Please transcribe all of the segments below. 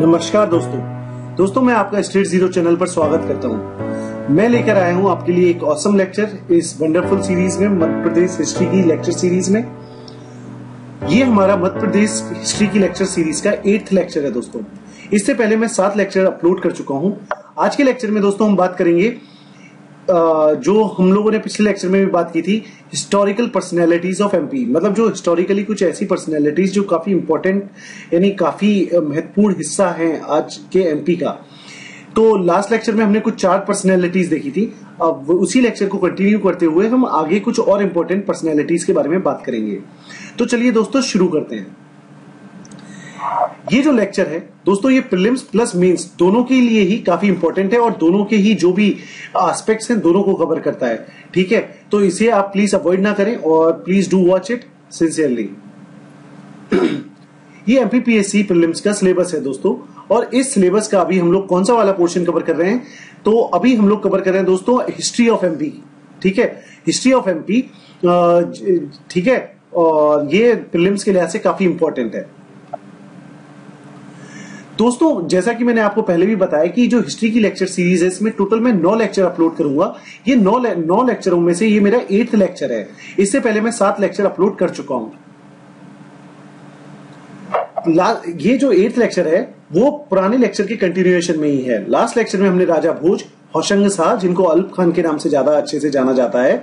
नमस्कार दोस्तों, मैं आपका स्टेट जीरो चैनल पर स्वागत करता हूं। मैं लेकर आया हूं आपके लिए एक ऑसम लेक्चर इस वंडरफुल सीरीज में, मध्य प्रदेश हिस्ट्री की लेक्चर सीरीज में। ये हमारा मध्य प्रदेश हिस्ट्री की लेक्चर सीरीज का 8th लेक्चर है दोस्तों। इससे पहले मैं 7 लेक्चर अपलोड कर चुका हूँ। आज के लेक्चर में दोस्तों हम बात करेंगे जो हम लोगों ने पिछले लेक्चर में भी बात की थी, हिस्टोरिकल पर्सनैलिटीज ऑफ एमपी, मतलब जो हिस्टोरिकली कुछ ऐसी पर्सनैलिटीज जो काफी इंपॉर्टेंट यानी काफी महत्वपूर्ण हिस्सा हैं आज के एमपी का। तो लास्ट लेक्चर में हमने कुछ 4 पर्सनैलिटीज देखी थी। अब उसी लेक्चर को कंटिन्यू करते हुए हम आगे कुछ और इम्पोर्टेंट पर्सनैलिटीज के बारे में बात करेंगे। तो चलिए दोस्तों शुरू करते हैं। ये जो लेक्चर है दोस्तों, ये प्रीलिम्स प्लस मेंस दोनों के लिए ही काफी इंपॉर्टेंट है और दोनों के ही जो भी एस्पेक्ट्स हैं दोनों को कवर करता है। ठीक है, तो इसे आप प्लीज अवॉइड ना करें और please do watch it sincerely. ये एमपीपीएससी प्रीलिम्स का सिलेबस है दोस्तों, और इस सिलेबस का अभी हम लोग कौन सा वाला पोर्शन कवर कर रहे हैं? तो अभी हम लोग कवर कर रहे हैं दोस्तों हिस्ट्री ऑफ एमपी। ठीक है, हिस्ट्री ऑफ एमपी, ठीक है, और ये प्रीलिम्स के लिहाज से काफी इंपॉर्टेंट है दोस्तों। जैसा कि मैंने आपको पहले भी बताया कि जो हिस्ट्री की लेक्चर सीरीज है इसमें टोटल मैं 9 लेक्चर अपलोड करूंगा। ये 9 लेक्चरों में से ये मेरा 8th लेक्चर है। इससे पहले मैं 7 लेक्चर अपलोड कर चुका हूं। ये जो 8th लेक्चर है वो पुराने लेक्चर के कंटिन्यूएशन में ही है। लास्ट लेक्चर में हमने राजा भोज, होशंग शाह जिनको अल्प खान के नाम से ज्यादा अच्छे से जाना जाता है,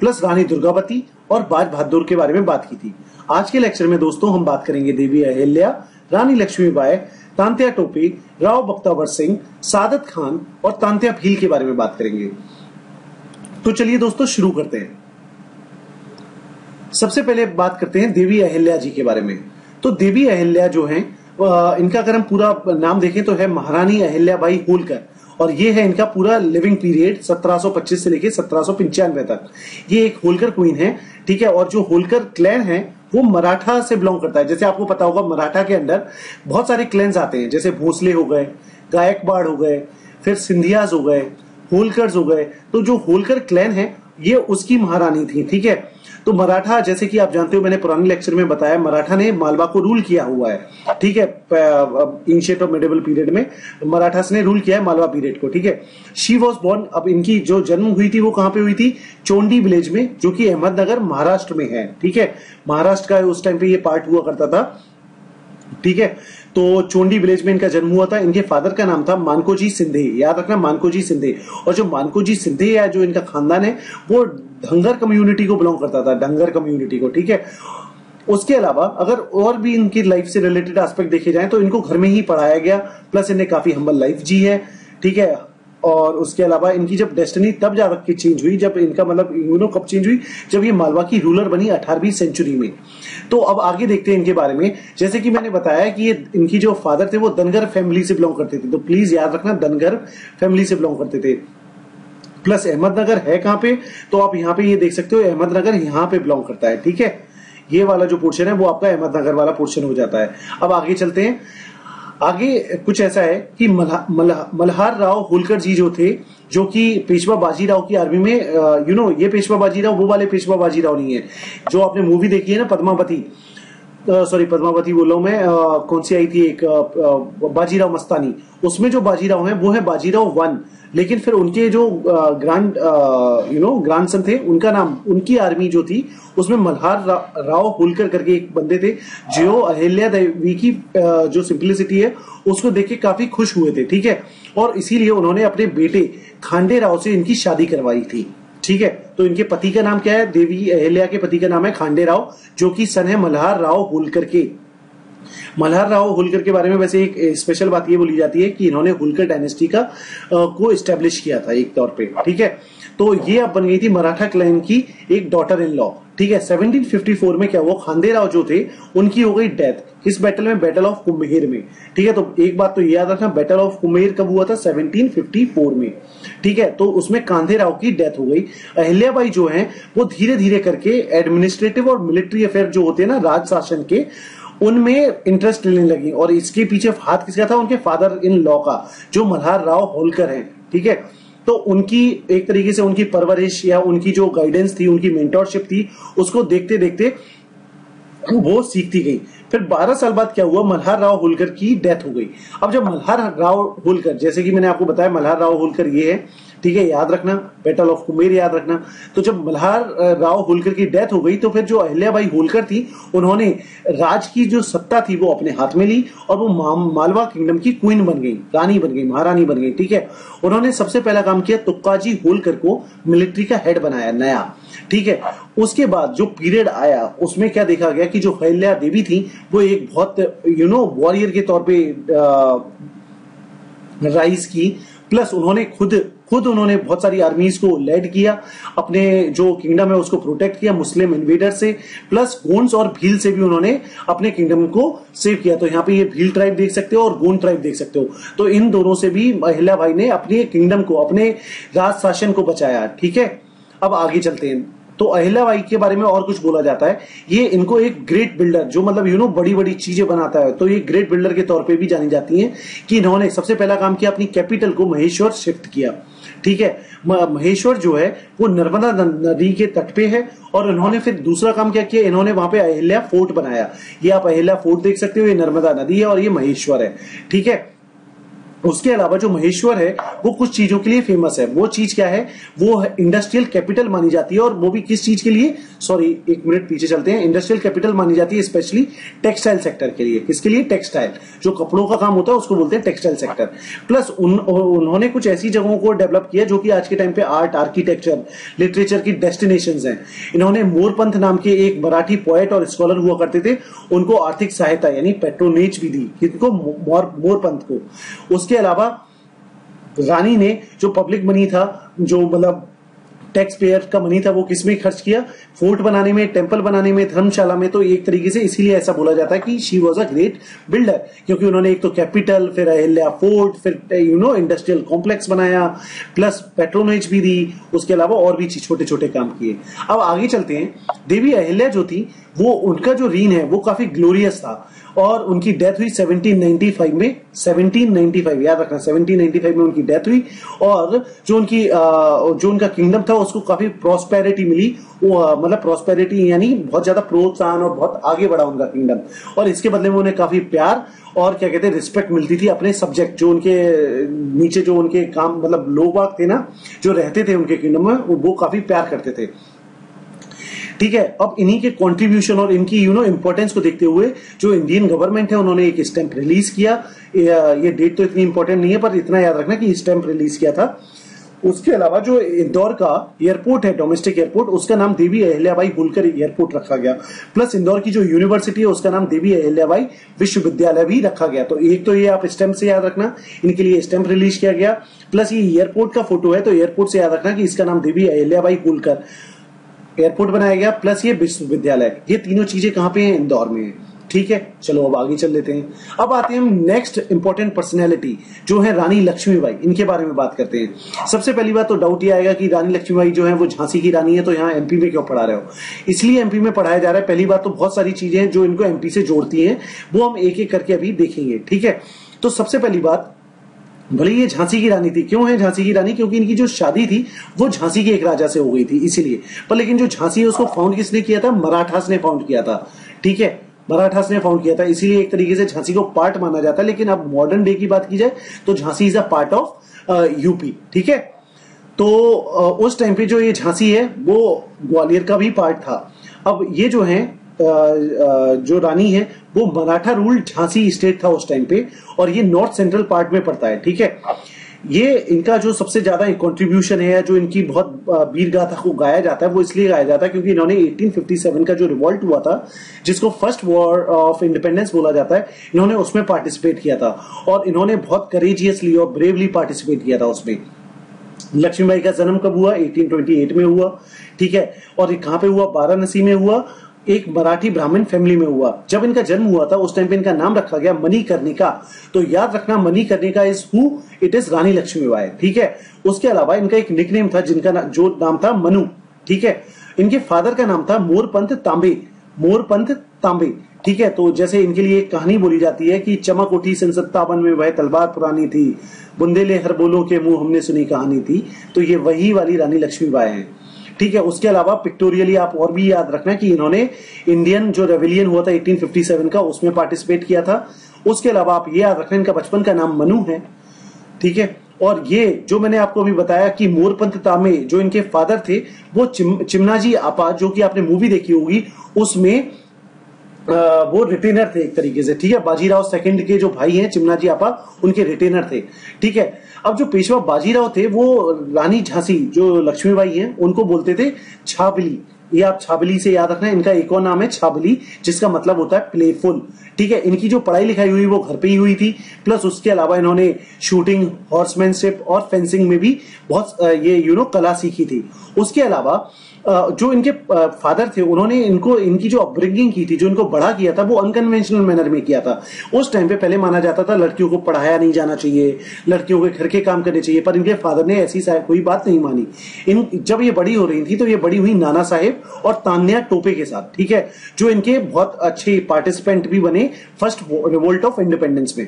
प्लस रानी दुर्गावती और बाज बहादुर के बारे में बात की थी। आज के लेक्चर में दोस्तों हम बात करेंगे देवी अहिल्या, रानी लक्ष्मी बाई, तांत्या टोपे, राव बख्तावर सिंह, सादत खान और तांत्या भील के बारे में बात करेंगे। तो चलिए दोस्तों शुरू करते हैं। सबसे पहले बात करते हैं देवी अहिल्या जी के बारे में। तो देवी अहिल्या जो हैं, इनका अगर हम पूरा नाम देखें तो है महारानी अहिल्याबाई होलकर, और ये है इनका पूरा लिविंग पीरियड 1725 से लेकर 1795 तक। ये एक होलकर क्वीन है। ठीक है, और जो होलकर क्लैन है वो मराठा से बिलोंग करता है। जैसे आपको पता होगा मराठा के अंदर बहुत सारे क्लैन्स आते हैं, जैसे भोसले हो गए, गायकवाड़ हो गए, फिर सिंधियाज हो गए, होलकर्स हो गए। तो जो होलकर क्लैन है ये उसकी महारानी थी। ठीक है, तो मराठा, जैसे कि आप जानते हो, मैंने पुराने लेक्चर में बताया, मराठा ने मालवा को रूल किया हुआ है। ठीक है, इनिशिएट ऑफ मेडिवल पीरियड में मराठास ने रूल किया है मालवा पीरियड को। ठीक है, शी वॉज बॉर्न, अब इनकी जो जन्म हुई थी वो कहाँ पे हुई थी? चोंडी विलेज में, जो कि अहमदनगर महाराष्ट्र में है। ठीक है, महाराष्ट्र का उस टाइम पे ये पार्ट हुआ करता था। ठीक है, तो चोंडी विलेज में इनका जन्म हुआ था। इनके फादर का नाम था मानको जी सिंधे, याद रखना मानको जी सिंधे। और जो मानको जी सिंधे या जो इनका खानदान है वो धंगर कम्युनिटी को बिलोंग करता था, धंगर कम्युनिटी को। ठीक है, उसके अलावा अगर और भी इनकी लाइफ से रिलेटेड एस्पेक्ट देखे जाए तो इनको घर में ही पढ़ाया गया, प्लस इन्हें काफी हम्बल लाइफ जी है। ठीक है, और उसके अलावा इनकी जब डेस्टिनी तब जाकर चेंज हुई, जब इनका मतलब कब चेंज हुई, जब ये मालवा की रूलर बनी 18वीं सेंचुरी में। तो अब आगे देखते हैं इनके बारे में। जैसे कि मैंने बताया कि ये इनकी जो फादर थे वो धनगर फैमिली से बिलोंग करते थे, तो प्लीज याद रखना धनगर फैमिली से बिलोंग करते थे। प्लस अहमदनगर है कहाँ पे, तो आप यहाँ पे ये देख सकते हो अहमदनगर यहाँ पे बिलोंग करता है। ठीक है, ये वाला जो पोर्शन है वो आपका अहमदनगर वाला पोर्शन हो जाता है। अब आगे चलते हैं। आगे कुछ ऐसा है कि मल्हार राव होलकर जी जो थे, जो कि पेशवा बाजीराव की आर्मी में, ये पेशवा बाजीराव वो वाले पेशवा बाजीराव नहीं है जो आपने मूवी देखी है ना, पद्मावती बोल रहा हूं मैं, कौन सी आई थी एक, बाजीराव मस्तानी, उसमें जो बाजीराव है वो है बाजीराव 1, लेकिन फिर उनके जो ग्रैंडसन थे उनका नाम, उनकी आर्मी जो थी उसमें मल्हार राव होलकर करके एक बंदे थे जो अहिल्या देवी की जो सिंप्लिसिटी है उसको देख के काफी खुश हुए थे। ठीक है, और इसीलिए उन्होंने अपने बेटे खांडेराव से इनकी शादी करवाई थी। ठीक है, तो इनके पति का नाम क्या है? देवी अहिल्या के पति का नाम है खांडेराव, जो कि सन है मल्हार राव होलकर के। मल्हार राव होलकर के बारे में वैसे एक स्पेशल बात ये बोली जाती है कि इन्होंने होलकर डायनेस्टी को एस्टेब्लिश किया था एक तौर पे। ठीक है, तो ये अब बन गई थी मराठा क्लैन की एक डॉटर इन लॉ। ठीक है, 1754 में क्या हुआ, खांडेराव जो थे उनकी हो गई डेथ इस बैटल में, बैटल ऑफ कुम्हेर में। ठीक है, तो एक बात तो याद रखना, बैटल ऑफ कुम्हेर कब हुआ था? 1754 में। ठीक है, तो उसमें खांडेराव की डेथ हो गई। अहिल्याबाई जो है वो धीरे धीरे करके एडमिनिस्ट्रेटिव और मिलिट्री अफेयर जो होते हैं ना, राज शासन के, उनमें इंटरेस्ट लेने लगी, और इसके पीछे हाथ किसका था? उनके फादर इन लॉ का, जो मल्हार राव होलकर हैं। ठीक है, तो उनकी एक तरीके से उनकी परवरिश या उनकी जो गाइडेंस थी, उनकी मेंटरशिप थी, उसको देखते देखते वो सीखती गई। फिर 12 साल बाद क्या हुआ, मल्हार राव होलकर की डेथ हो गई। अब जब मल्हार राव होलकर, जैसे कि मैंने आपको बताया मल्हार राव होलकर ये है, ठीक है, याद रखना, बैटल ऑफ कुमेर याद रखना। तो जब मल्हार राव होलकर की डेथ हो गई तो फिर जो अहिल्याबाई होलकर थी उन्होंने राज की जो सत्ता थी वो अपने हाथ में ली और वो मालवा किंगडम की क्वीन बन गई, रानी बन गई, महारानी बन गई, ठीक है। उन्होंने सबसे पहला काम किया तुक्काजी होलकर को मिलिट्री का हेड बनाया नया, ठीक है। उसके बाद जो पीरियड आया उसमें क्या देखा गया कि जो अहिल्या देवी थी वो एक बहुत वॉरियर के तौर पर राइज की, प्लस उन्होंने खुद उन्होंने बहुत सारी आर्मीज को लेड किया, अपने जो किंगडम है उसको प्रोटेक्ट किया मुस्लिम इन्वेडर से, प्लस गोंड्स और भील से भी उन्होंने अपने किंगडम को सेव किया। तो यहाँ पे ये भील ट्राइब देख सकते हो और गोंड ट्राइब देख सकते हो, तो इन दोनों से भी अहिल्या भाई ने अपने किंगडम को, अपने राज शासन को बचाया, ठीक है। अब आगे चलते हैं, तो अहिल्याबाई के बारे में और कुछ बोला जाता है, ये इनको एक ग्रेट बिल्डर, जो मतलब बड़ी बड़ी चीजें बनाता है, तो ये ग्रेट बिल्डर के तौर पे भी जानी जाती हैं कि इन्होंने सबसे पहला काम किया अपनी कैपिटल को महेश्वर शिफ्ट किया, ठीक है। महेश्वर जो है वो नर्मदा नदी के तट पे है और इन्होंने फिर दूसरा काम क्या किया, इन्होंने वहां पे अहिल्या फोर्ट बनाया। ये आप अहिल्या फोर्ट देख सकते हो, ये नर्मदा नदी है और ये महेश्वर है, ठीक है। उसके अलावा जो महेश्वर है वो कुछ चीजों के लिए फेमस है, वो चीज क्या है, वो इंडस्ट्रियल कैपिटल मानी जाती है, और वो भी किस चीज के लिए, सॉरी एक मिनट पीछे चलते हैं, इंडस्ट्रियल कैपिटल मानी जाती है स्पेशली टेक्सटाइल सेक्टर के लिए। किसके लिए, टेक्सटाइल, जो कपड़ों का काम होता है उसको बोलते हैं टेक्सटाइल सेक्टर। प्लस उन्होंने कुछ ऐसी जगहों को डेवलप किया जो कि आज के टाइम पे आर्ट, आर्किटेक्चर, लिटरेचर की डेस्टिनेशंस हैं। इन्होंने मोरपंथ नाम के एक मराठी पोएट और स्कॉलर हुआ करते थे, उनको आर्थिक सहायता यानी पैट्रोनेज भी दी, इनको, मोरपंथ को। उसके अलावा रानी ने जो पब्लिक मनी था, जो मतलब टैक्स पेयर का मनी था, वो किसमें खर्च किया, फोर्ट बनाने में, टेंपल बनाने में, धर्मशाला में। तो एक तरीके से इसीलिए ऐसा बोला जाता है कि she was a great builder, क्योंकि उन्होंने एक तो कैपिटल, फिर अहिल्या फोर्ट, फिर इंडस्ट्रियल कॉम्प्लेक्स बनाया, प्लस पैट्रोनेज भी दी, उसके अलावा और भी छोटे छोटे काम किए। अब आगे चलते हैं, देवी अहिल्या जो थी वो, उनका जो रीन है वो काफी ग्लोरियस था और उनकी डेथ हुई 1795 में, 1795 याद रखना, 1795 में उनकी डेथ हुई। और जो उनका किंगडम था उसको काफी प्रॉस्पेरिटी मिली, मतलब प्रॉस्पेरिटी यानी बहुत ज्यादा प्रोत्साहन और बहुत आगे बढ़ा उनका किंगडम, और इसके बदले में उन्हें काफी प्यार और क्या कहते हैं रिस्पेक्ट मिलती थी अपने सब्जेक्ट, जो उनके नीचे जो उनके काम मतलब लोग थे ना, जो रहते थे उनके किंगडम में, वो काफी प्यार करते थे, ठीक है। अब इन्हीं के कंट्रीब्यूशन और इनकी इंपॉर्टेंस को देखते हुए जो इंडियन गवर्नमेंट है उन्होंने एक स्टैंप रिलीज किया, ये डेट तो इतनी इंपॉर्टेंट नहीं है पर इतना याद रखना कि स्टैंप रिलीज किया था। उसके अलावा जो इंदौर का एयरपोर्ट है, डोमेस्टिक एयरपोर्ट, उसका नाम देवी अहिल्याबाई होलकर एयरपोर्ट रखा गया, प्लस इंदौर की जो यूनिवर्सिटी है उसका नाम देवी अहिल्याबाई विश्वविद्यालय भी रखा गया। तो एक तो ये आप स्टैंप से याद रखना, इनके लिए स्टैंप रिलीज किया गया, प्लस ये एयरपोर्ट का फोटो है तो एयरपोर्ट से याद रखना कि इसका नाम देवी अहिल्याबाई होलकर एयरपोर्ट बनाया गया, प्लस ये विश्वविद्यालय। ये तीनों चीजें कहां पे हैं, इंदौर में है, ठीक है। चलो अब आगे चल लेते हैं, अब आते हैं हम नेक्स्ट इंपॉर्टेंट पर्सनैलिटी जो है रानी लक्ष्मीबाई, इनके बारे में बात करते हैं। सबसे पहली बात तो डाउट ये आएगा कि रानी लक्ष्मीबाई जो है वो झांसी की रानी है तो यहाँ एमपी में क्यों पढ़ा रहे हो, इसलिए एमपी में पढ़ाया जा रहा है। पहली बात तो बहुत सारी चीजें हैं जो इनको एमपी से जोड़ती है, वो हम एक एक करके अभी देखेंगे, ठीक है। तो सबसे पहली बात, भले ये झांसी की रानी थी, क्यों है झांसी की रानी, क्योंकि इनकी जो शादी थी वो झांसी के एक राजा से हो गई थी इसीलिए, पर लेकिन जो झांसी है उसको फाउंड किसने किया था, मराठास ने फाउंड किया था, ठीक है, मराठास ने फाउंड किया था, इसीलिए एक तरीके से झांसी को पार्ट माना जाता है। लेकिन अब मॉडर्न डे की बात की जाए तो Jhansi is a part of UP, ठीक है। तो उस टाइम पे जो ये झांसी है वो ग्वालियर का भी पार्ट था। अब ये जो है जो रानी है वो मराठा रूल झांसी स्टेट था उस टाइम पे, और ये नॉर्थ सेंट्रल पार्ट में पड़ता है, ठीक है। ये इनका जो सबसे ज्यादा कंट्रीब्यूशन है, जो इनकी बहुत वीर गाथा को गाया जाता है, वो इसलिए गाया जाता है क्योंकि इन्होंने 1857 का जो रिवॉल्ट हुआ था, जिसको फर्स्ट वॉर ऑफ इंडिपेंडेंस बोला जाता है, इन्होंने उसमें पार्टिसिपेट किया था और इन्होंने बहुत करेजियसली और ब्रेवली पार्टिसिपेट किया था उसमें। लक्ष्मीबाई का जन्म कब हुआ, 1828 में हुआ, ठीक है, और कहाँ पे हुआ, वाराणसी में हुआ, एक मराठी ब्राह्मण फैमिली में हुआ। जब इनका जन्म हुआ था उस टाइम पे इनका नाम रखा गया मणिकर्णिका, तो याद रखना Manikarnika is who, it is Rani Lakshmibai, ठीक है। उसके अलावा इनका एक निकनेम था जिनका जो नाम था मनु, ठीक है। इनके फादर का नाम था मोरपंथ तांबे, मोरपंथ तांबे, ठीक है। तो जैसे इनके लिए एक कहानी बोली जाती है कि चमक उठी सन 57 में वह तलवार पुरानी थी, बुंदेले हर बोलो के मुंह हमने सुनी कहानी थी, तो ये वही वाली रानी लक्ष्मीबाई है, ठीक है। उसके अलावा पिक्टोरियली आप और भी याद रखना कि इन्होंने इंडियन जो रेविलियन हुआ था 1857 का, उसमें पार्टिसिपेट किया था। उसके अलावा आप ये याद रखना, इनका बचपन का नाम मनु है, ठीक है। और ये जो मैंने आपको अभी बताया कि मोरपंथ तामे जो इनके फादर थे वो चिमनाजी आपा, जो कि आपने मूवी देखी होगी उसमें वो रिटेनर थे एक तरीके से, ठीक है। बाजीराव सेकंड के जो भाई हैं चिमनाजी आपा, उनके रिटेनर थे, ठीक है। अब जो पेशवा बाजीराव थे वो रानी झांसी जो लक्ष्मीबाई हैं उनको बोलते थे छाबली। ये आप छाबली से याद रखना, इनका एक और नाम है छाबली, जिसका मतलब होता है प्लेफुल, ठीक है। इनकी जो पढ़ाई लिखाई हुई वो घर पे ही हुई थी, प्लस उसके अलावा इन्होंने शूटिंग, हॉर्समैनशिप और फेंसिंग में भी बहुत ये कला सीखी थी। उसके अलावा जो इनके फादर थे उन्होंने इनको इनकी जो अपब्रिंगिंग की थी, जो इनको बड़ा किया था, वो अनकन्वेंशनल मैनर में किया था। उस टाइम पे पहले माना जाता था लड़कियों को पढ़ाया नहीं जाना चाहिए, लड़कियों के घर के काम करने चाहिए, पर इनके फादर ने ऐसी कोई बात नहीं मानी। जब ये बड़ी हो रही थी तो ये बड़ी हुई नाना साहेब और तान्या टोपे के साथ, ठीक है, जो इनके बहुत अच्छे पार्टिसिपेंट भी बने फर्स्ट रिवोल्ट ऑफ इंडिपेंडेंस में।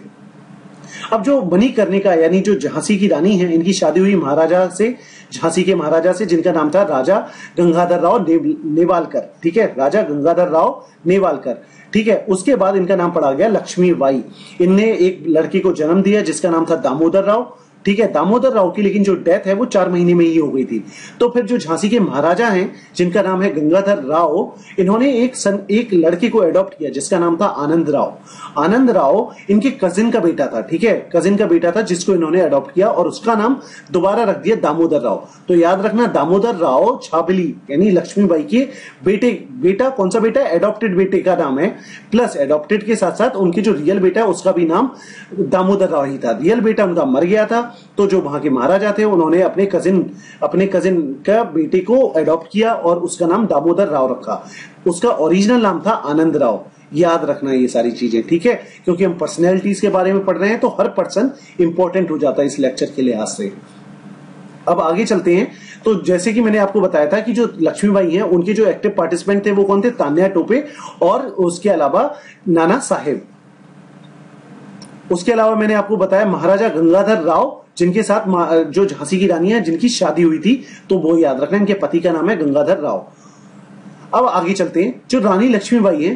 अब जो मणिकर्णिका यानी जो झांसी की रानी है, इनकी शादी हुई महाराजा से, झांसी के महाराजा से, जिनका नाम था राजा गंगाधर राव नेवालकर, ठीक है, राजा गंगाधर राव नेवालकर, ठीक है। उसके बाद इनका नाम पड़ा गया लक्ष्मीबाई। इनने एक लड़के को जन्म दिया जिसका नाम था दामोदर राव, ठीक है। दामोदर राव की लेकिन जो डेथ है वो 4 महीने में ही हो गई थी। तो फिर जो झांसी के महाराजा हैं जिनका नाम है गंगाधर राव, इन्होंने एक लड़के को एडॉप्ट किया जिसका नाम था आनंद राव। आनंद राव इनके कजिन का बेटा था, ठीक है, कजिन का बेटा था जिसको इन्होंने एडॉप्ट किया और उसका नाम दोबारा रख दिया दामोदर राव। तो याद रखना दामोदर राव छाबली यानी लक्ष्मीबाई के बेटा कौन सा बेटा, एडॉप्टेड बेटे का नाम है, प्लस एडॉप्टेड के साथ साथ उनके जो रियल बेटा है उसका भी नाम दामोदर राव ही था। रियल बेटा उनका मर गया था तो जो वहां के महाराजा थे उन्होंने अपने कजिन का बेटे को एडॉप्ट किया और उसका नाम दामोदर राव रखा। उसका ओरिजिनल नाम था आनंद राव। याद रखना ये सारी चीजें, ठीक है, क्योंकि हम पर्सनैलिटीज के बारे में पढ़ रहे हैं तो हर पर्सन इंपॉर्टेंट हो जाता है इस लेक्चर के लिहाज से। अब आगे चलते हैं। तो जैसे कि मैंने आपको बताया था कि जो लक्ष्मीबाई हैं उनके जो एक्टिव पार्टिसिपेंट थे वो कौन थे, तान्या टोपे और उसके अलावा नाना साहेब। उसके अलावा मैंने आपको बताया महाराजा गंगाधर राव जिनके साथ जो झांसी की रानी है जिनकी शादी हुई थी, तो वो याद रखना, इनके पति का नाम है गंगाधर राव। अब आगे चलते हैं, जो रानी लक्ष्मीबाई है,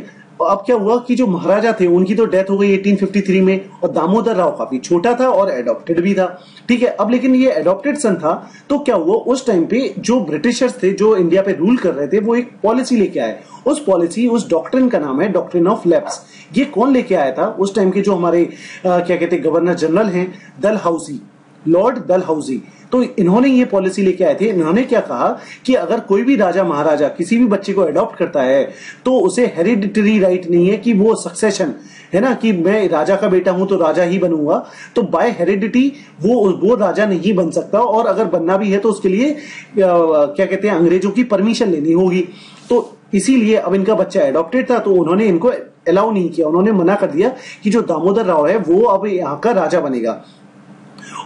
अब क्या हुआ कि जो महाराजा थे उनकी तो डेथ हो गई 1853 में और दामोदर राव काफी छोटा था और एडॉप्टेड भी था, ठीक है। अब लेकिन ये एडॉप्टेड सन था तो क्या हुआ, उस टाइम पे जो ब्रिटिशर्स थे जो इंडिया पे रूल कर रहे थे वो एक पॉलिसी लेके आए। उस डॉक्ट्रिन का नाम है डॉक्ट्रिन ऑफ लैप्स। ये कौन लेके आया था, उस टाइम के जो हमारे क्या कहते हैं गवर्नर जनरल हैं डलहौजी, लॉर्ड डलहौजी, तो इन्होंने ये पॉलिसी लेके आए थे। इन्होंने क्या कहा कि अगर कोई भी राजा महाराजा किसी भी बच्चे को एडॉप्ट करता है तो उसे हेरिडिटरी राइट नहीं है कि वो सक्सेशन है ना, कि मैं राजा का बेटा हूं तो राजा ही बनूंगा, तो बाय हेरिडिटी वो राजा नहीं बन सकता, और अगर बनना भी है तो उसके लिए क्या कहते हैं अंग्रेजों की परमिशन लेनी होगी। तो इसीलिए अब इनका बच्चा एडॉप्टेड था तो उन्होंने इनको अलाउ नहीं किया, उन्होंने मना कर दिया कि जो दामोदर राव है वो अब यहाँ का राजा बनेगा।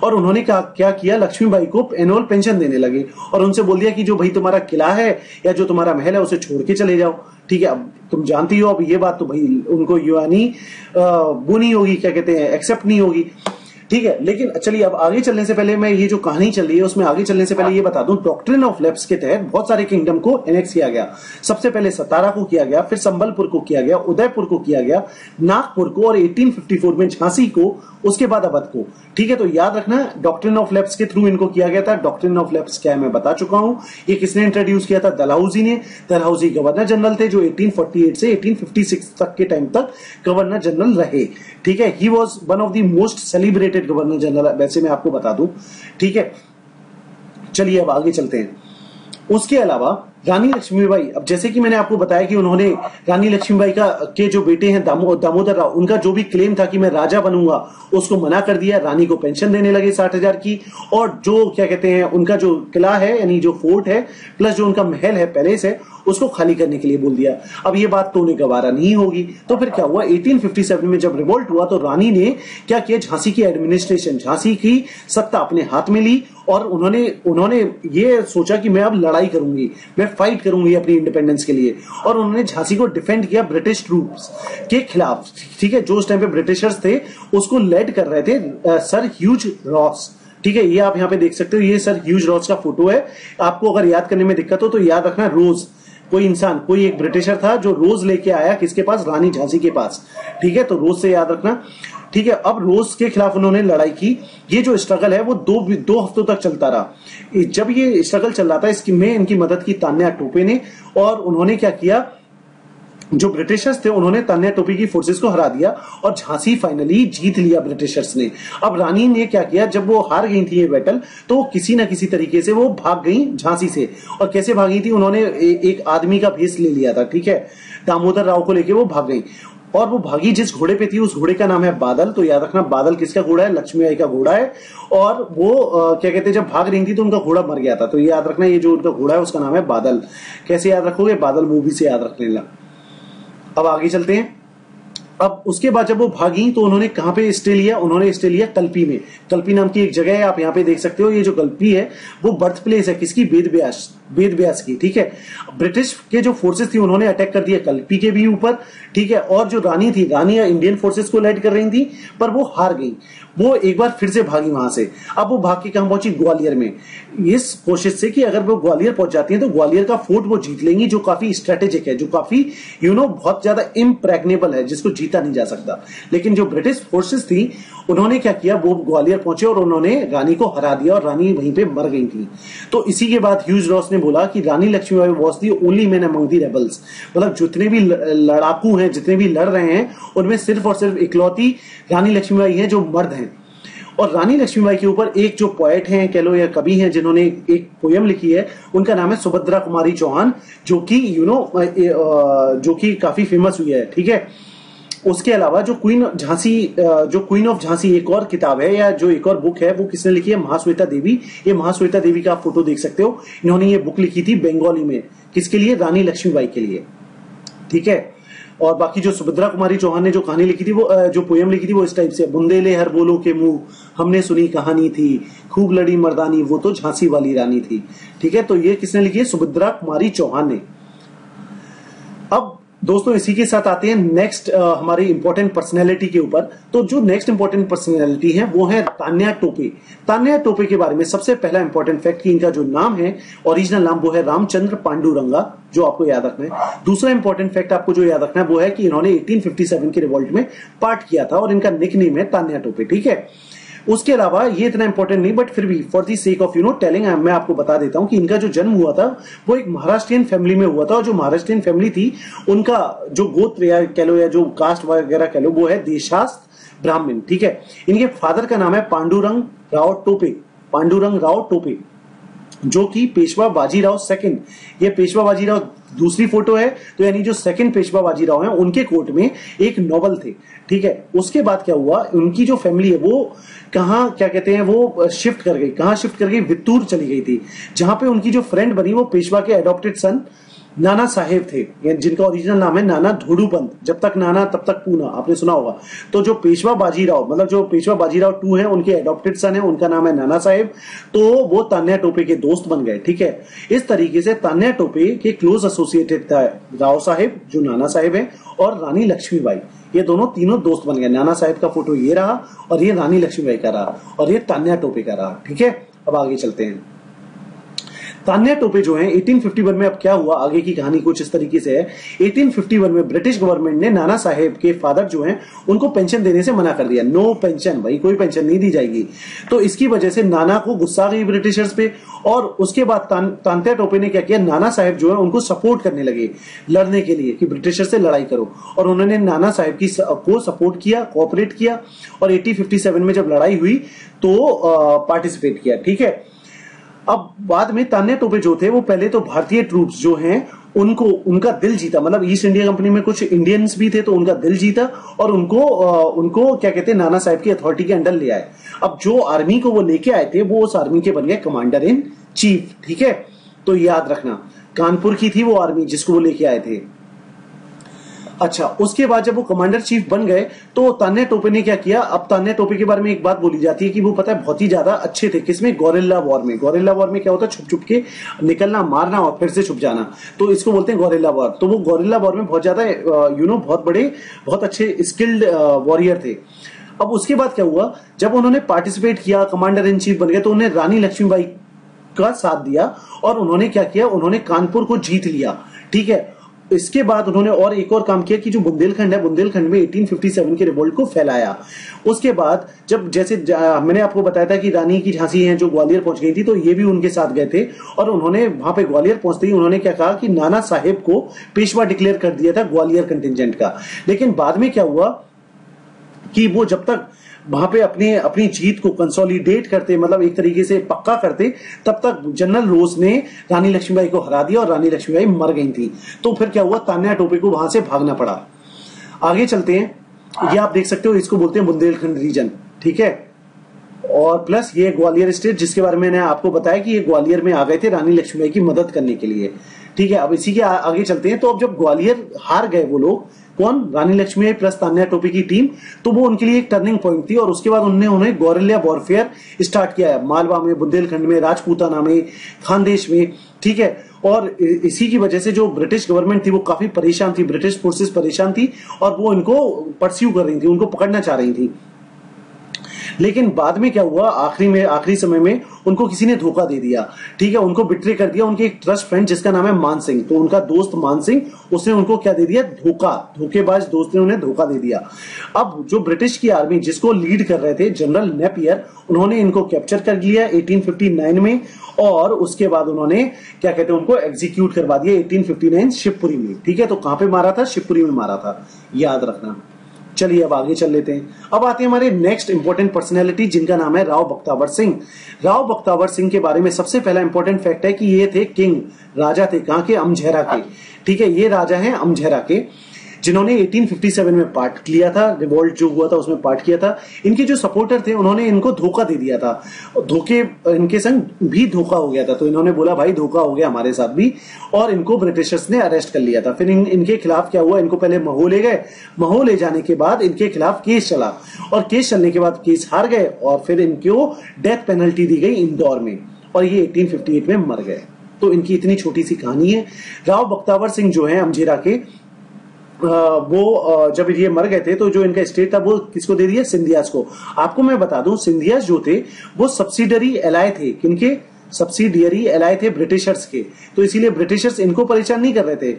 और उन्होंने क्या किया, लक्ष्मीबाई को एनुअल पेंशन देने लगे और उनसे बोल दिया कि जो भाई तुम्हारा किला है या जो तुम्हारा महल है उसे छोड़ के चले जाओ, ठीक है। अब तुम जानती हो, अब ये बात तो भाई उनको यानी वो नहीं होगी, क्या कहते हैं, एक्सेप्ट नहीं होगी, ठीक है। लेकिन चलिए अब आगे चलने से पहले मैं ये जो कहानी चल रही है उसमें आगे चलने से पहले ये बता दूं, डॉक्ट्रिन ऑफ लैप्स के तहत बहुत सारे किंगडम को एनेक्स किया गया। सबसे पहले 17 को किया गया, फिर संबलपुर को किया गया, उदयपुर को किया गया, नागपुर को और 1854 में झांसी को, उसके बाद अवध को, ठीक है। तो याद रखना डॉक्ट्रिन ऑफ लैप्स के थ्रू इनको किया गया था। डॉक्ट्रिन ऑफ लैप्स क्या है मैं बता चुका हूं। ये किसने इंट्रोड्यूस किया था, डलहौजी ने। डलहौजी गवर्नर जनरल थे जो 1848 से 1856 तक के टाइम तक गवर्नर जनरल रहे, ठीक है। He was one of the most celebrated governor general, वैसे मैं आपको बता दूं, ठीक है। चलिए अब आगे चलते हैं। उसके अलावा रानी लक्ष्मीबाई, अब जैसे कि मैंने आपको बताया कि उन्होंने रानी लक्ष्मीबाई के जो बेटे हैं दामोदर राव, उनका जो भी क्लेम था कि मैं राजा बनूंगा उसको मना कर दिया। रानी को पेंशन देने लगे 60,000 की, और जो क्या कहते हैं उनका जो किला है यानी जो फोर्ट है प्लस जो उनका महल है, पैलेस है, उसको खाली करने के लिए बोल दिया। अब ये बात तो उन्हें गवारा नहीं होगी। तो फिर क्या हुआ, 1857 में जब रिवोल्ट हुआ तो रानी ने क्या किया, झांसी की एडमिनिस्ट्रेशन, झांसी की सत्ता अपने हाथ में ली और उन्होंने ये सोचा कि मैं अब लड़ाई करूंगी, मैं फाइट करूंगी अपनी इंडिपेंडेंस के लिए। और उन्होंने झांसी को डिफेंड किया ब्रिटिश ट्रूप्स के खिलाफ, ठीक है, जो उस टाइम पे ब्रिटिशर्स थे उसको लेड कर रहे थे सर ह्यूज रॉस, ठीक है, ये आप यहाँ पे देख सकते हो। ये सर ह्यूज रॉड्स का फोटो है। आपको अगर याद करने में दिक्कत हो तो याद रखना, रोज कोई इंसान, कोई एक ब्रिटिशर था जो रोज लेके आया किसके पास, रानी झांसी के पास, ठीक है, तो रोज से याद रखना, ठीक है। अब रोज के खिलाफ उन्होंने लड़ाई की। ये जो स्ट्रगल है वो दो हफ्तों तक चलता रहा। जब ये स्ट्रगल चल रहा था इसमें इनकी मदद की तान्या टोपे ने, और उन्होंने क्या किया, जो ब्रिटिशर्स थे उन्होंने तान्या टोपे की फोर्सेस को हरा दिया और झांसी फाइनली जीत लिया ब्रिटिशर्स ने। अब रानी ने क्या किया, जब वो हार गई थी ये बैटल, तो किसी ना किसी तरीके से वो भाग गई झांसी से। और कैसे भागी थी, उन्होंने एक आदमी का भेष ले लिया था, ठीक है, दामोदर राव को लेके वो भाग गई। और वो भागी जिस घोड़े पे थी उस घोड़े का नाम है बादल। तो याद रखना बादल किसका घोड़ा है, लक्ष्मीबाई का घोड़ा है। और वो क्या कहते हैं, जब भाग रही थी तो उनका घोड़ा मर गया था। तो याद रखना ये जो उनका घोड़ा है उसका नाम है बादल। कैसे याद रखोगे, बादल मूवी से याद रखने लगा। अब आगे चलते हैं। अब उसके बाद जब वो भागी तो उन्होंने कहां पे स्टे लिया, उन्होंने स्टे लिया कल्पी में। कल्पी नाम की एक जगह है, आप यहां पे देख सकते हो। ये जो कल्पी है वो बर्थ प्लेस है किसकी, वेद व्यास की, ठीक है। ब्रिटिश के जो फोर्सेस थी उन्होंने अटैक कर दिया कल्पी के भी ऊपर, ठीक है। और जो रानी थी, रानी इंडियन फोर्सेस को लीड कर रही थी, पर वो हार गई। वो एक बार फिर से भागी वहां से। अब वो भाग के कहां पहुंची, ग्वालियर में, इस कोशिश से कि अगर वो ग्वालियर पहुंच जाती है तो ग्वालियर का फोर्ट वो जीत लेंगी, जो काफी स्ट्रेटेजिक है, जो काफी बहुत ज्यादा इम्प्रेग्नेबल है, जिसको जीता नहीं जा सकता। लेकिन जो ब्रिटिश फोर्सेस थी उन्होंने क्या किया, वो ग्वालियर पहुंचे और उन्होंने रानी को हरा दिया और रानी वहीं पे मर गई थी। तो इसी के बाद ह्यूज रॉस ने बोला कि Rani Lakshmibai was the only man among the rebels, मतलब जितने भी लड़ाकू हैं, जितने भी लड़ रहे हैं, उनमें सिर्फ और सिर्फ इकलौती रानी लक्ष्मीबाई हैं जो मर्द हैं। और रानी लक्ष्मीबाई के ऊपर एक जो पोएट हैं, कह लो या कवि हैं, जिन्होंने एक पोयम लिखी है, उनका नाम है सुभद्रा कुमारी चौहान, जो कि काफी फेमस हुई है, ठीक है। उसके अलावा जो क्वीन ऑफ झांसी एक और किताब है या जो एक और बुक है, वो किसने लिखी है, महाश्वेता देवी। ये महाश्वेता देवी का आप फोटो देख सकते हो। इन्होंने ये बुक लिखी थी बंगाली में, किसके लिए, रानी लक्ष्मीबाई के लिए, ठीक है। और बाकी जो सुभद्रा कुमारी चौहान ने जो कहानी लिखी थी, वो जो पोयम लिखी थी वो इस टाइप से, बुंदेले हर बोलो के मुंह, हमने सुनी कहानी थी, खूब लड़ी मर्दानी, वो तो झांसी वाली रानी थी, ठीक है। तो ये किसने लिखी है, सुभद्रा कुमारी चौहान ने। अब दोस्तों इसी के साथ आते हैं नेक्स्ट हमारी इंपॉर्टेंट पर्सनैलिटी के ऊपर। तो जो नेक्स्ट इंपॉर्टेंट पर्सनैलिटी है वो है तान्या टोपे। तान्या टोपे के बारे में सबसे पहला इंपॉर्टेंट फैक्ट कि इनका जो नाम है, ओरिजिनल नाम वो है रामचंद्र पांडुरंगा, जो आपको याद रखना है। दूसरा इंपॉर्टेंट फैक्ट आपको जो याद रखना है वो है कि इन्होंने 1857 के रिवॉल्ट में पार्ट किया था और इनका निकनेम है तान्या टोपे, ठीक है। उसके अलावा ये इतना इंपॉर्टेंट नहीं, बट फिर भी for the sake of telling मैं आपको बता देता हूं कि इनका जो जन्म हुआ था वो एक महाराष्ट्रियन फैमिली में हुआ था। और जो महाराष्ट्रियन फैमिली थी उनका जो गोत्र या कह लो या जो कास्ट वगैरह कह लो वो है देशास्त्र ब्राह्मण, ठीक है। इनके फादर का नाम है पांडुरंग राव टोपे, जो कि पेशवा बाजीराव सेकंड, ये पेशवा बाजीराव दूसरी फोटो है, तो यानी जो सेकंड पेशवा बाजीराव हैं उनके कोर्ट में एक नोबल थे, ठीक है। उसके बाद क्या हुआ, उनकी जो फैमिली है वो कहाँ क्या कहते हैं वो शिफ्ट कर गई, कहाँ शिफ्ट कर गई, वित्तूर चली गई थी, जहां पे उनकी जो फ्रेंड बनी वो पेशवा के एडॉप्टेड सन नाना साहेब थे, जिनका ओरिजिनल नाम है नाना धोडूपंत, जब तक नाना तब तक पूना, आपने सुना होगा। तो जो पेशवा बाजीराव, मतलब जो पेशवा बाजीराव टू है उनके एडॉप्टेड सन है, उनका नाम है नाना साहेब, तो वो तान्या टोपे के दोस्त बन गए, ठीक है। इस तरीके से तान्या टोपे के क्लोज एसोसिएटेड था राव साहेब जो नाना साहेब है और रानी लक्ष्मीबाई, ये दोनों तीनों दोस्त बन गए। नाना साहेब का फोटो ये रहा और ये रानी लक्ष्मीबाई का रहा और ये तान्या टोपे का रहा, ठीक है। अब आगे चलते हैं। तान्या टोपे जो है 1851 में, अब क्या हुआ आगे की कहानी कुछ इस तरीके से है। 1851 में ब्रिटिश गवर्नमेंट ने नाना साहेब के फादर जो हैं उनको पेंशन देने से मना कर दिया। नो पेंशन, भाई कोई पेंशन नहीं दी जाएगी। तो इसकी वजह से नाना को गुस्सा आ गई ब्रिटिशर्स पे, और उसके बाद तान्या टोपे ने क्या किया, नाना साहेब जो है उनको सपोर्ट करने लगे लड़ने के लिए कि ब्रिटिशर से लड़ाई करो, और उन्होंने नाना साहेब की को सपोर्ट किया, कोऑपरेट किया, और 1857 में जब लड़ाई हुई तो पार्टिसिपेट किया, ठीक है। अब बाद में तान्या टोपे जो थे वो पहले तो भारतीय ट्रूप्स जो हैं उनको उनका दिल जीता, मतलब ईस्ट इंडिया कंपनी में कुछ इंडियंस भी थे तो उनका दिल जीता और उनको क्या कहते हैं नाना साहब की अथॉरिटी के अंडर ले आए। अब जो आर्मी को वो लेके आए थे वो उस आर्मी के बन गए कमांडर इन चीफ, ठीक है। तो याद रखना कानपुर की थी वो आर्मी जिसको वो लेके आए थे। अच्छा, उसके बाद जब वो कमांडर चीफ बन गए तो तान्या टोपे ने क्या किया, अब तान्या टोपे के बारे में एक बात बोली जाती है कि वो पता है बहुत ही ज्यादा अच्छे थे किसमें, गोरिल्ला वॉर में क्या होता है, छुप छुप के निकलना, मारना और फिर से छुप जाना, तो इसको बोलते हैं गोरिल्ला वॉर। तो वो गोरिल्ला वॉर में बहुत ज्यादा बहुत अच्छे स्किल्ड वॉरियर थे। अब उसके बाद क्या हुआ, जब उन्होंने पार्टिसिपेट किया, कमांडर इन चीफ बन गए, तो उन्हें रानी लक्ष्मीबाई का साथ दिया और उन्होंने क्या किया, उन्होंने कानपुर को जीत लिया। ठीक है, इसके बाद उन्होंने और एक और काम किया कि जो बुंदेलखंड है, बुंदेलखंड में 1857 के रिवोल्ट को फैलाया। उसके बाद जब जैसे मैंने आपको बताया था कि रानी की झांसी है जो ग्वालियर पहुंच गई थी, तो ये भी उनके साथ गए थे और उन्होंने वहां पे ग्वालियर पहुंचते ही उन्होंने क्या कहा कि नाना साहेब को पेशवा डिक्लेयर कर दिया था ग्वालियर कंटिजेंट का। लेकिन बाद में क्या हुआ कि वो जब तक वहां पे अपनी जीत को कंसोलिडेट करते, मतलब एक तरीके से पक्का करते, तब तक जनरल रोज ने रानी लक्ष्मीबाई को हरा दिया और रानी लक्ष्मीबाई मर गई थी। तो फिर क्या हुआ, तान्या टोपे को वहां से भागना पड़ा। आगे चलते हैं, ये आप देख सकते हो, इसको बोलते हैं बुंदेलखंड रीजन। ठीक है, और प्लस ये ग्वालियर स्टेट जिसके बारे में मैंने आपको बताया कि ये ग्वालियर में आ गए थे रानी लक्ष्मीबाई की मदद करने के लिए। ठीक है, अब इसी के आगे चलते हैं। तो अब जब ग्वालियर हार गए वो लोग, कौन, रानी लक्ष्मी प्लस तान्या टोपे की टीम, तो वो उनके लिए एक टर्निंग पॉइंट थी। और उसके बाद उन्होंने गौरेलिया वॉरफेयर स्टार्ट किया है मालवा में, बुंदेलखंड में, राजपूताना में, खानदेश में। ठीक है, और इसी की वजह से जो ब्रिटिश गवर्नमेंट थी वो काफी परेशान थी, ब्रिटिश फोर्सेस परेशान थी और वो इनको परस्यू कर रही थी, उनको पकड़ना चाह रही थी। लेकिन बाद में क्या हुआ, आखिरी समय में उनको किसी ने धोखा दे दिया। ठीक है, उनको बिट्रे कर दिया। उनके एक ट्रस्ट फ्रेंड जिसका नाम है मान सिंह, तो उनका दोस्त मान सिंह, उसने उनको क्या दे दिया, धोखा। धोखेबाज दोस्त ने उन्हें धोखा दे दिया। अब जो ब्रिटिश की आर्मी जिसको लीड कर रहे थे जनरल नेपियर, उन्होंने इनको कैप्चर कर लिया 1859 में और उसके बाद उन्होंने क्या कहते हैं, उनको एग्जीक्यूट करवा दिया 1859 शिवपुरी में। ठीक है, तो कहां पे मारा था, शिवपुरी में मारा था, याद रखना। चलिए अब आगे चल लेते हैं। अब आते हैं हमारे नेक्स्ट इंपॉर्टेंट पर्सनैलिटी जिनका नाम है राव बख्तावर सिंह। राव बख्तावर सिंह के बारे में सबसे पहला इंपॉर्टेंट फैक्ट है कि ये थे किंग, राजा थे, कहां के, अमझेरा के। ठीक है, ये राजा हैं अमझेरा के जिन्होंने 1857 में पार्ट लिया था, रिवोल्ट जो हुआ था उसमें पार्ट किया था। इनके जो सपोर्टर थे उन्होंने इनको धोखा दे दिया था, धोखे इनके संग भी धोखा हो गया था, तो इन्होंने बोला भाई धोखा हो गया हमारे साथ भी, और इनको ब्रिटिशर्स ने अरेस्ट कर लिया था। फिर इनके खिलाफ क्या हुआ, इनको पहले महू ले गए, महू ले जाने के बाद इनके खिलाफ केस चला और केस चलने के बाद केस हार गए और फिर इनको डेथ पेनल्टी दी गई इंदौर में और ये 1858 में मर गए। तो इनकी इतनी छोटी सी कहानी है। राव बख्तावर सिंह जो है अमझेरा के, वो जब ये मर गए थे तो जो इनका स्टेट था वो किसको दे दिया, सिंधियास को। आपको मैं बता दूं, सिंधियास जो थे वो सब्सिडरी एलाय थे, किनके, सब्सिडियरी एलाय थे ब्रिटिशर्स के, तो इसीलिए ब्रिटिशर्स इनको परेशान नहीं कर रहे थे।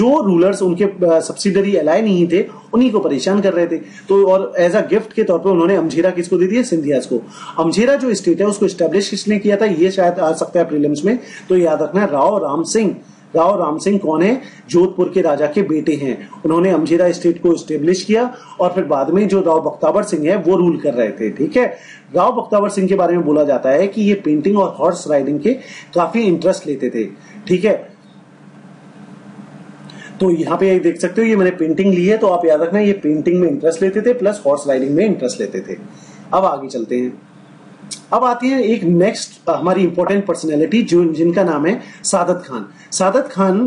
जो रूलर्स उनके सब्सिडरी एलाय नहीं थे उन्हीं को परेशान कर रहे थे। तो और एज अ गिफ्ट के तौर पे उन्होंने अमझेरा किसको दे दिया, सिंधियास को। अमझेरा जो स्टेट है उसको स्टैब्लिश किसने किया था, ये शायद आ सकता है प्रीलिम्स में, तो याद रखना राव राम सिंह कौन है, जोधपुर के राजा के बेटे हैं। उन्होंने अमझेरा स्टेट को स्टेब्लिश किया और फिर बाद में जो राव बख्तावर सिंह है वो रूल कर रहे थे। ठीक है, राव बख्तावर सिंह के बारे में बोला जाता है कि ये पेंटिंग और हॉर्स राइडिंग के काफी इंटरेस्ट लेते थे। ठीक है, तो यहाँ पे देख सकते हो, ये मैंने पेंटिंग ली है, तो आप याद रखना ये पेंटिंग में इंटरेस्ट लेते थे प्लस हॉर्स राइडिंग में इंटरेस्ट लेते थे। अब आगे चलते हैं। अब आती है एक नेक्स्ट हमारी इंपॉर्टेंट पर्सनैलिटी जिनका नाम है सादत खान। सादत खान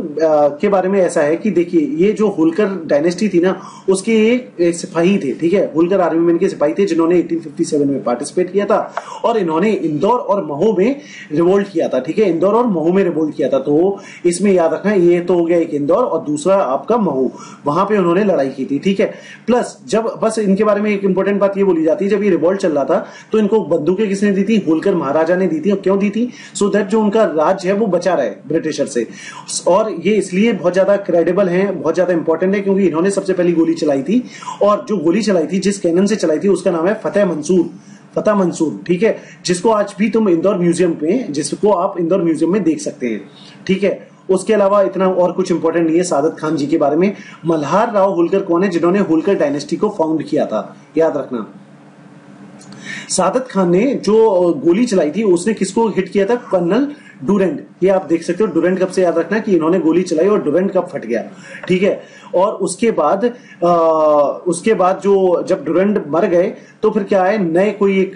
के बारे में ऐसा है कि देखिए, ये जो होलकर डायनेस्टी थी ना उसके एक सिपाही थे। ठीक है, होलकर आर्मी में इनके सिपाही थे जिन्होंने 1857 में पार्टिसिपेट किया था और इन्होंने इंदौर और महू में रिवोल्ट किया था। ठीक है, इंदौर और महू में रिवोल्ट किया था, तो इसमें याद रखना ये तो हो गया एक इंदौर और दूसरा आपका महू, वहां पर उन्होंने लड़ाई की थी। ठीक है, प्लस जब बस इनके बारे में एक इंपॉर्टेंट बात ये बोली जाती है, जब ये रिवोल्ट चल रहा था तो इनको बंदूकें किसने दी थी, होलकर महाराजा ने दी थी। और क्यों दी थी, सो दैट जो उनका राज है वो बचा रहे ब्रिटिशर से। और ये इसलिए बहुत ज्यादा क्रेडिबल हैं, बहुत ज्यादा इंपॉर्टेंट है क्योंकि इन्होंने सबसे पहली गोली चलाई थी और जो गोली चलाई थी जिस कैनन से चलाई थी उसका नाम है फतेह मंसूर। ठीक है, जिसको आज भी तुम इंदौर म्यूजियम में, जिसको आप इंदौर म्यूजियम में देख सकते हैं। ठीक है, उसके अलावा इतना और कुछ इंपॉर्टेंट नहीं है सादत खान जी के बारे में। मल्हार राव होलकर कौन है, जिन्होंने होलकर डायनेस्टी को फाउंड किया था, याद रखना। सादत खान ने जो गोली चलाई थी उसने किसको हिट किया था, कर्नल डुरंड। ये आप देख सकते हो, डुरंड कप से याद रखना कि इन्होंने गोली चलाई और डुरंड कप फट गया। ठीक है, और उसके बाद जो जब डुरंड मर गए तो फिर क्या आए, नए कोई एक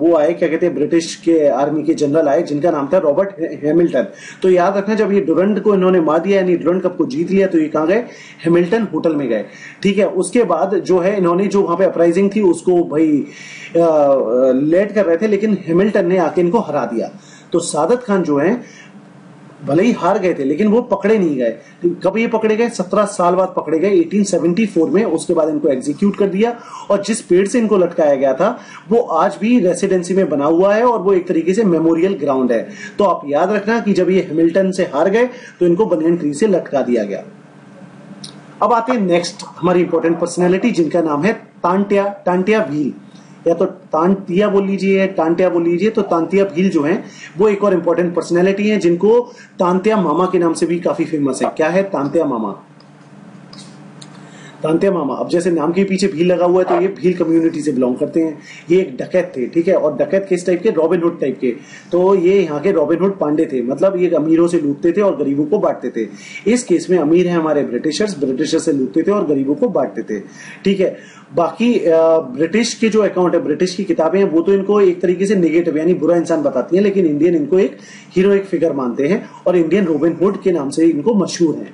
वो आए, क्या कहते हैं, ब्रिटिश के आर्मी के जनरल आए जिनका नाम था रॉबर्ट हैमिल्टन। तो याद रखना जब ये डुरंड को इन्होंने मार दिया, यानी डुरंड कप को जीत लिया, तो ये कहाँ गए, हैमिल्टन होटल में गए। ठीक है, उसके बाद जो है इन्होंने जो वहां पे अपराइजिंग थी उसको भाई लेट कर रहे थे, लेकिन हैमिल्टन ने आके इनको हरा दिया। तो सादत खान जो है भले ही हार गए थे लेकिन वो पकड़े नहीं गए। कब ये पकड़े गए? 17 साल बाद पकड़े गए 1874 में। उसके बाद इनको एग्जीक्यूट कर दिया और जिस पेड़ से इनको लटकाया गया था वो आज भी रेसिडेंसी में बना हुआ है और वो एक तरीके से मेमोरियल ग्राउंड है। तो आप याद रखना कि जब ये हैमिल्टन से हार गए तो इनको बनियन ट्री से लटका दिया गया। अब आते हैं नेक्स्ट हमारी इंपॉर्टेंट पर्सनैलिटी जिनका नाम है तांत्या, तांत्या भील या तो तांत्या बोल लीजिए, तांत्या बोल लीजिए। तो तांत्या भील जो हैं वो एक और इंपॉर्टेंट पर्सनैलिटी हैं जिनको तांत्या मामा के नाम से भी काफी फेमस है। क्या है? तांत्या मामा। तांत्या मामा, अब जैसे नाम के पीछे भील लगा हुआ है तो ये भील कम्युनिटी से बिलोंग करते हैं। ये एक डकैत थे, ठीक है, और डकैत किस टाइप के? रॉबिनहुड टाइप के। तो ये यहाँ के रॉबिनहुड पांडे थे, मतलब ये अमीरों से लूटते थे और गरीबों को बांटते थे। इस केस में अमीर है हमारे ब्रिटिशर्स, ब्रिटिशर्स से लूटते थे और गरीबों को बांटते थे, ठीक है। बाकी ब्रिटिश के जो अकाउंट है, ब्रिटिश की किताबें हैं वो तो इनको एक तरीके से नेगेटिव यानी बुरा इंसान बताती हैं, लेकिन इंडियन इनको एक हीरोइक फिगर मानते हैं और इंडियन रॉबिन हुड के नाम से इनको मशहूर हैं।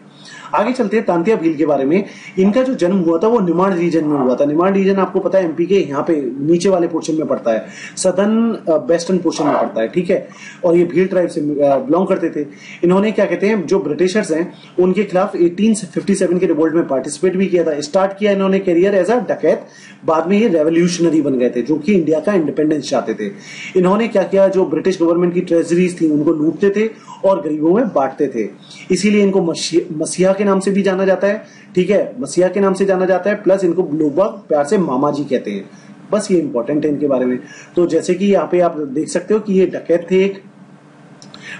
आगे चलते हैं तांत्या भील के बारे में। इनका जो जन्म हुआ था वो निमाड़ रीजन में हुआ था। निमाड़ रीजन आपको पता है एमपी के यहाँ पे नीचे वाले पोर्शन में पड़ता है, सदर्न वेस्टर्न पोर्शन में पड़ता है, ठीक है। और ये भील ट्राइब से बिलोंग करते थे। इन्होंने क्या कहते हैं, जो ब्रिटिशर्स हैं उनके खिलाफ 1857 के रिवोल्ट में पार्टिसिपेट भी किया था। स्टार्ट किया इन्होंने करियर एज अ डकैत, बाद में ये रेवोल्यूशनरी बन गए थे जो कि इंडिया का इंडिपेंडेंस चाहते थे। इन्होंने क्या किया, जो ब्रिटिश गवर्नमेंट की ट्रेजरीज थी उनको लूटते थे और गरीबों में बांटते थे। इसीलिए इनको मसीहा के नाम से भी जाना जाता है, ठीक है, मसीहा के नाम से जाना जाता है। प्लस इनको लोग प्यार से मामा जी कहते हैं। बस ये इंपॉर्टेंट है इनके बारे में। तो जैसे कि यहाँ पे आप देख सकते हो कि ये डकैत थे एक,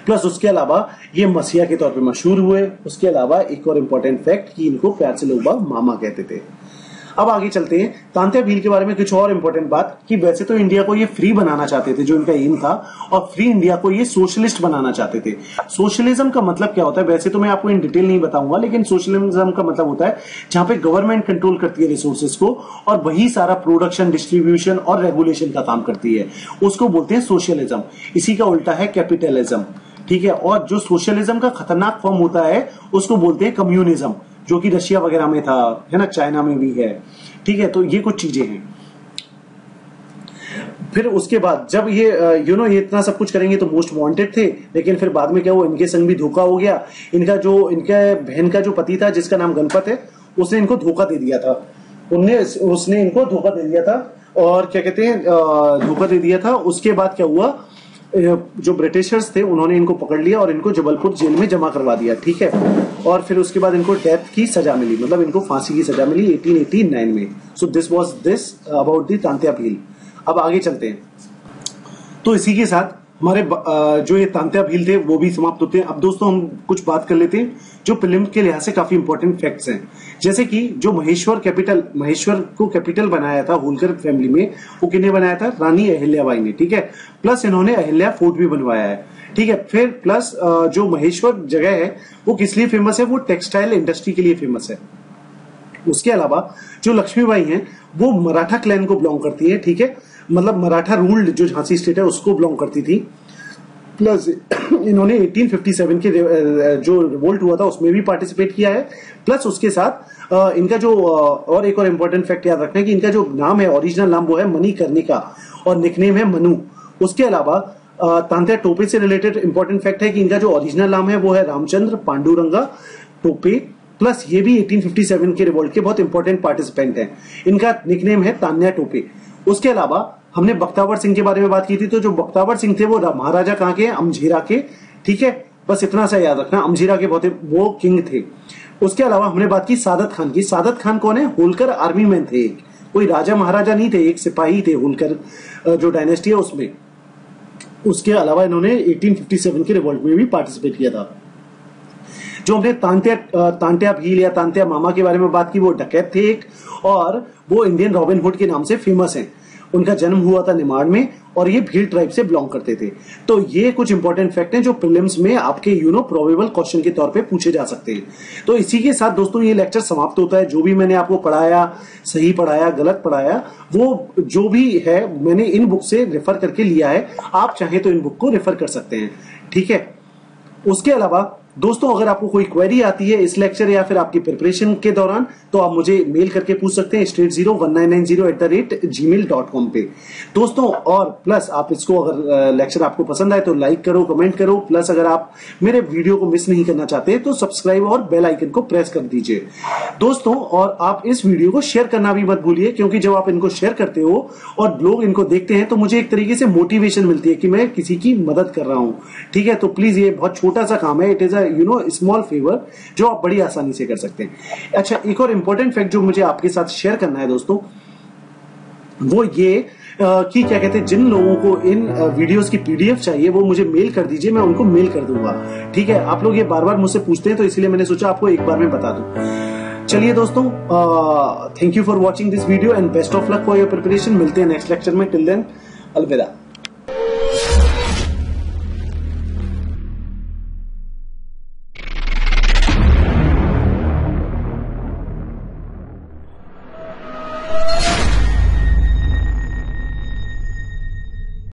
प्लस उसके अलावा ये मसीहा के तौर पे मशहूर हुए। उसके अलावा एक और इंपॉर्टेंट फैक्ट कि इनको प्यार से लोग मामा कहते थे। अब आगे चलते हैं तांत्या भील के बारे में कुछ और इंपॉर्टेंट बात कि वैसे तो इंडिया को ये फ्री बनाना चाहते थे, जो इनका एम था, और फ्री इंडिया को ये सोशलिस्ट बनाना चाहते थे। सोशलिज्म का मतलब क्या होता है वैसे तो मैं आपको इन डिटेल नहीं बताऊंगा, लेकिन सोशलिज्म का मतलब होता है जहां पे गवर्नमेंट कंट्रोल करती है रिसोर्सेज को और वही सारा प्रोडक्शन, डिस्ट्रीब्यूशन और रेगुलेशन का काम करती है, उसको बोलते हैं सोशलिज्म। इसी का उल्टा है कैपिटलिज्म, ठीक है। और जो सोशलिज्म का खतरनाक फॉर्म होता है उसको बोलते हैं कम्युनिज्म, जो कि रशिया वगैरह में था, है ना, चाइना में भी है, ठीक है। तो ये कुछ चीजें हैं। फिर उसके बाद जब ये ये इतना सब कुछ करेंगे तो मोस्ट वांटेड थे, लेकिन फिर बाद में क्या हुआ, इनके संग भी धोखा हो गया। इनका बहन का जो पति था जिसका नाम गणपत है, उसने इनको धोखा दे दिया था। उसने इनको धोखा दे दिया था और क्या कहते हैं, धोखा दे दिया था। उसके बाद क्या हुआ, जो ब्रिटिशर्स थे उन्होंने इनको पकड़ लिया और इनको जबलपुर जेल में जमा करवा दिया, ठीक है। और फिर उसके बाद इनको डेथ की सजा मिली, मतलब इनको फांसी की सजा मिली 1889 में। So this was this about the Tantya Bhil. अब आगे चलते हैं। तो इसी के साथ हमारे जो ये तांत्या भील थे वो भी समाप्त होते हैं। अब दोस्तों हम कुछ बात कर लेते हैं जो प्रीलिम्स के लिहाज से काफी इंपॉर्टेंट फैक्ट्स हैं, जैसे कि जो महेश्वर को कैपिटल बनाया था होलकर फैमिली में, वो किसने बनाया था? रानी अहिल्याबाई ने, ठीक है। प्लस इन्होंने अहिल्या फोर्ट भी बनवाया है, ठीक है। फिर प्लस जो महेश्वर जगह है वो किस लिए फेमस है? वो टेक्सटाइल इंडस्ट्री के लिए फेमस है। उसके अलावा जो लक्ष्मीबाई हैं वो मराठा क्लैन को बिलोंग करती है, ठीक है, मतलब मराठा रूल्ड जो झांसी स्टेट है उसको बिलोंग करती थी। प्लस इन्होंने 1857 के जो रिवोल्ट हुआ था उसमें भी पार्टिसिपेट किया है। प्लस उसके साथ इनका जो और एक और इम्पोर्टेंट फैक्ट याद रखना है कि इनका जो नाम है, ओरिजिनल नाम, वो है मणिकर्णिका और निकनेम है मनु। उसके अलावा तांत्या टोपे से रिलेटेड इंपॉर्टेंट फैक्ट है कि इनका जो ओरिजिनल नाम है वो है रामचंद्र पांडुरंगा टोपे। प्लस ये भी 1857 के रिवोल्ट के बहुत इंपॉर्टेंट पार्टिसिपेंट हैं। इनका निकनेम है तान्या टोपे। उसके अलावा हमने बख्तावर सिंह के बारे में बात की थी, तो जो बख्तावर सिंह थे वो महाराजा कहाँ के? अमझेरा के, ठीक है। बस इतना सा याद रखना, अमझेरा के वो किंग थे। उसके अलावा हमने बात की सादत खान की। सादत खान कौन है? होलकर आर्मी मैन थे, कोई राजा महाराजा नहीं थे, एक सिपाही थे होलकर जो डायनेस्टी है उसमें। उसके अलावा इन्होंने 1857 के रिवोल्ट में भी पार्टिसिपेट किया था। जो हमने तांत्या भील या तांत्या मामा के बारे में बात की, वो डकैत थे एक, और वो इंडियन रॉबिनहुड के नाम से फेमस हैं। उनका जन्म हुआ था निमाड़ में और ये भील ट्राइब से बिलोंग करते थे। तो ये कुछ इंपॉर्टेंट फैक्ट हैं जो प्रीलिम्स में आपके प्रोबेबल क्वेश्चन के तौर पे पूछे जा सकते हैं। तो इसी के साथ दोस्तों ये लेक्चर समाप्त होता है। जो भी मैंने आपको पढ़ाया, सही पढ़ाया, गलत पढ़ाया, वो जो भी है मैंने इन बुक से रेफर करके लिया है। आप चाहे तो इन बुक को रेफर कर सकते हैं, ठीक है। उसके अलावा दोस्तों अगर आपको कोई क्वेरी आती है इस लेक्चर या फिर आपकी प्रिपरेशन के दौरान तो आप मुझे मेल करके पूछ सकते हैं 808019990@gmail.com पे दोस्तों। और प्लस आप इसको अगर लेक्चर आपको पसंद आए तो लाइक करो, कमेंट करो, प्लस अगर आप मेरे वीडियो को मिस नहीं करना चाहते तो सब्सक्राइब और बेल आइकन को प्रेस कर दीजिए दोस्तों। और आप इस वीडियो को शेयर करना भी मत भूलिए, क्योंकि जब आप इनको शेयर करते हो और लोग इनको देखते हैं तो मुझे एक तरीके से मोटिवेशन मिलती है कि मैं किसी की मदद कर रहा हूं। ठीक है, तो प्लीज ये बहुत छोटा सा काम है, इट इज स्मॉल फेवर जो आप बड़ी आसानी से कर सकते हैं। अच्छा, एक और इंपॉर्टेंट फैक्ट जो मुझे आपके साथ शेयर करना है दोस्तों वो ये कि क्या कहते हैं, जिन लोगों को इन वीडियोस की पीडीएफ चाहिए वो मुझे मेल कर दीजिए, मैं उनको मेल कर दूंगा। ठीक है, आप लोग ये बार बार मुझसे पूछते हैं तो इसलिए मैंने सोचा आपको एक बार में बता दूं। चलिए दोस्तों, thank you for watching this video and best of luck for your preparation. मिलते हैं नेक्स्ट लेक्चर में, टिल देन अलविदा।